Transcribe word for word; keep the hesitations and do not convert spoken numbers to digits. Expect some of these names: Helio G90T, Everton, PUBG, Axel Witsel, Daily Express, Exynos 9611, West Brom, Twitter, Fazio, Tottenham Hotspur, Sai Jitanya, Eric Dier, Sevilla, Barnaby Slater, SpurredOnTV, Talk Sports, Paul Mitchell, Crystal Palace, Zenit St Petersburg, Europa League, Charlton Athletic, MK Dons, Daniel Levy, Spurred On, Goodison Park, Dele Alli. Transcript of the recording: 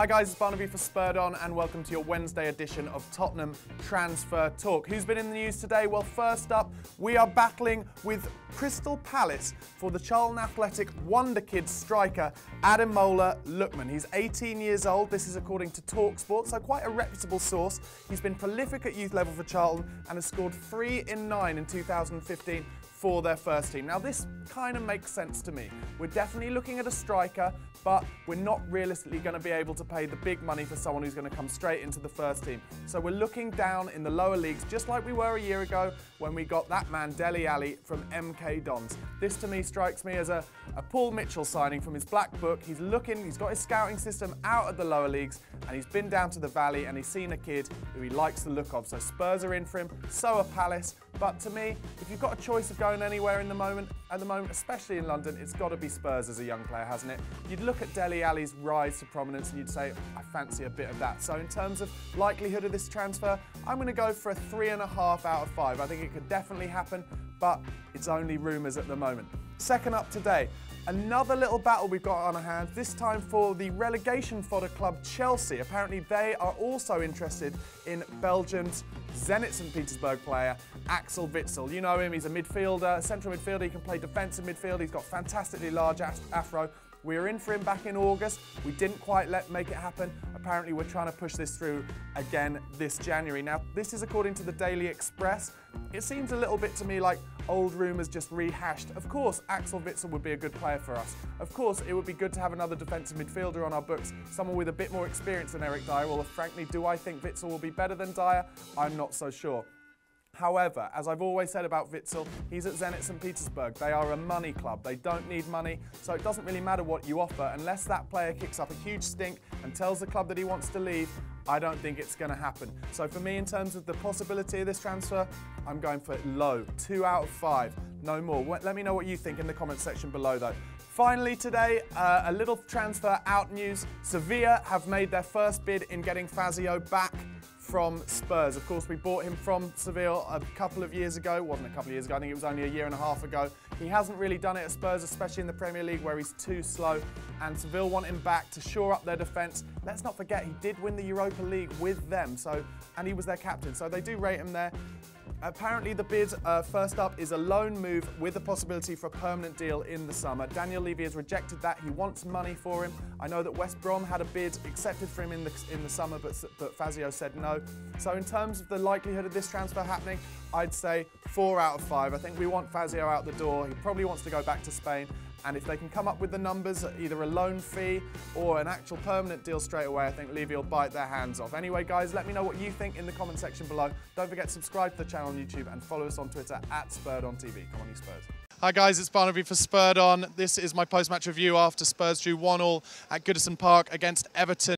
Hi guys, it's Barnaby for Spurred On and welcome to your Wednesday edition of Tottenham Transfer Talk. Who's been in the news today? Well, first up, we are battling with Crystal Palace for the Charlton Athletic wonder kid striker, Adam Mola Lookman. He's eighteen years old. This is according to Talk Sports, so quite a reputable source. He's been prolific at youth level for Charlton and has scored three in nine in two thousand fifteen. For their first team. Now this kind of makes sense to me. We're definitely looking at a striker, but we're not realistically going to be able to pay the big money for someone who's going to come straight into the first team. So we're looking down in the lower leagues, just like we were a year ago when we got that man Dele Alli from M K Dons. This to me strikes me as a, a Paul Mitchell signing from his black book. He's looking, he's got his scouting system out at the lower leagues and he's been down to the valley and he's seen a kid who he likes the look of. So Spurs are in for him, so are Palace. But to me, if you've got a choice of going anywhere in the moment, at the moment, especially in London, it's got to be Spurs as a young player, hasn't it? You'd look at Dele Alli's rise to prominence and you'd say, I fancy a bit of that. So in terms of likelihood of this transfer, I'm going to go for a three and a half out of five. I think it could definitely happen, but it's only rumours at the moment. Second up today, another little battle we've got on our hands, this time for the relegation fodder club Chelsea. Apparently they are also interested in Belgium's Zenit St Petersburg player Axel Witsel. You know him, he's a midfielder, central midfielder, he can play defensive midfield, he's got fantastically large afro. We were in for him back in August, we didn't quite let make it happen. Apparently we're trying to push this through again this January. Now this is according to the Daily Express. It seems a little bit to me like old rumours just rehashed. Of course Axel Witsel would be a good player for us. Of course it would be good to have another defensive midfielder on our books, someone with a bit more experience than Eric Dier. Well, frankly, do I think Witsel will be better than Dier? I'm not so sure. However, as I've always said about Witsel, he's at Zenit St Petersburg. They are a money club. They don't need money, so it doesn't really matter what you offer. Unless that player kicks up a huge stink and tells the club that he wants to leave, I don't think it's going to happen. So for me, in terms of the possibility of this transfer, I'm going for low, two out of five, no more. Let me know what you think in the comments section below though. Finally today, uh, a little transfer out news. Sevilla have made their first bid in getting Fazio back from Spurs. Of course, we bought him from Sevilla a couple of years ago. It wasn't a couple of years ago, I think it was only a year and a half ago. He hasn't really done it at Spurs, especially in the Premier League where he's too slow. And Sevilla want him back to shore up their defence. Let's not forget, he did win the Europa League with them, so, and he was their captain, so they do rate him there. Apparently the bid uh, first up is a loan move with the possibility for a permanent deal in the summer. Daniel Levy has rejected that. He wants money for him. I know that West Brom had a bid accepted for him in the, in the summer, but, but Fazio said no. So in terms of the likelihood of this transfer happening, I'd say four out of five. I think we want Fazio out the door. He probably wants to go back to Spain. And if they can come up with the numbers, either a loan fee or an actual permanent deal straight away, I think Levy will bite their hands off. Anyway, guys, let me know what you think in the comment section below. Don't forget to subscribe to the channel on YouTube and follow us on Twitter at SpurredOnTV. Come on, you Spurs. Hi guys, it's Barnaby for Spurred On. This is my post-match review after Spurs drew one all at Goodison Park against Everton.